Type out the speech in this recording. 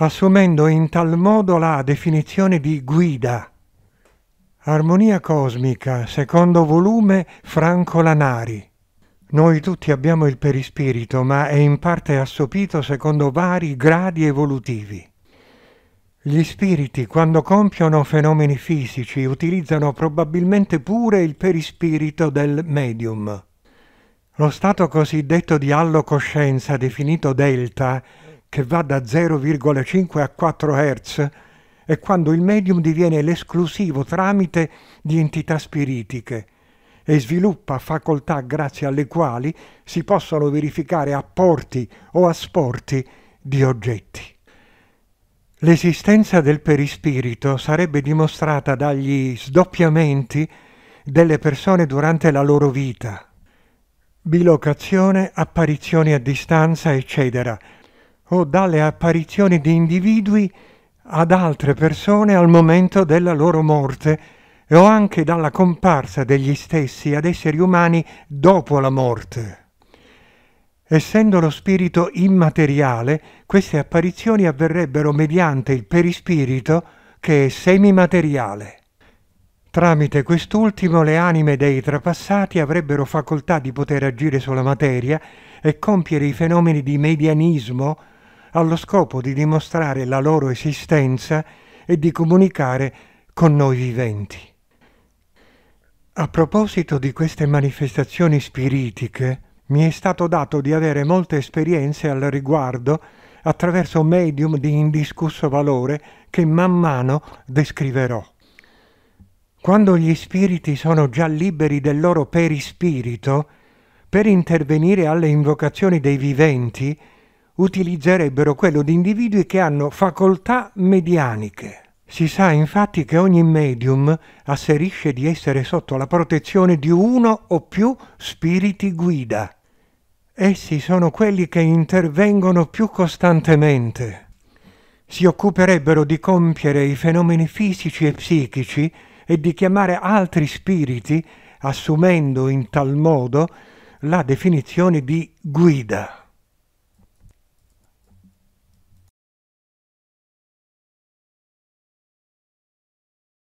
assumendo in tal modo la definizione di guida. Armonia cosmica, secondo volume, Franco Lanari. Noi tutti abbiamo il perispirito, ma è in parte assopito secondo vari gradi evolutivi. Gli spiriti, quando compiono fenomeni fisici, utilizzano probabilmente pure il perispirito del medium. Lo stato cosiddetto di allocoscienza, definito delta, che va da 0,5 a 4 Hz, è quando il medium diviene l'esclusivo tramite di entità spiritiche e sviluppa facoltà grazie alle quali si possono verificare apporti o asporti di oggetti. L'esistenza del perispirito sarebbe dimostrata dagli sdoppiamenti delle persone durante la loro vita, bilocazione, apparizioni a distanza, eccetera, o dalle apparizioni di individui ad altre persone al momento della loro morte o anche dalla comparsa degli stessi ad esseri umani dopo la morte. Essendo lo spirito immateriale, queste apparizioni avverrebbero mediante il perispirito che è semimateriale. Tramite quest'ultimo le anime dei trapassati avrebbero facoltà di poter agire sulla materia e compiere i fenomeni di medianismo allo scopo di dimostrare la loro esistenza e di comunicare con noi viventi. A proposito di queste manifestazioni spiritiche, mi è stato dato di avere molte esperienze al riguardo attraverso medium di indiscusso valore che man mano descriverò. Quando gli spiriti sono già liberi del loro perispirito, per intervenire alle invocazioni dei viventi, utilizzerebbero quello di individui che hanno facoltà medianiche. Si sa infatti che ogni medium asserisce di essere sotto la protezione di uno o più spiriti guida. Essi sono quelli che intervengono più costantemente. Si occuperebbero di compiere i fenomeni fisici e psichici e di chiamare altri spiriti, assumendo in tal modo la definizione di guida.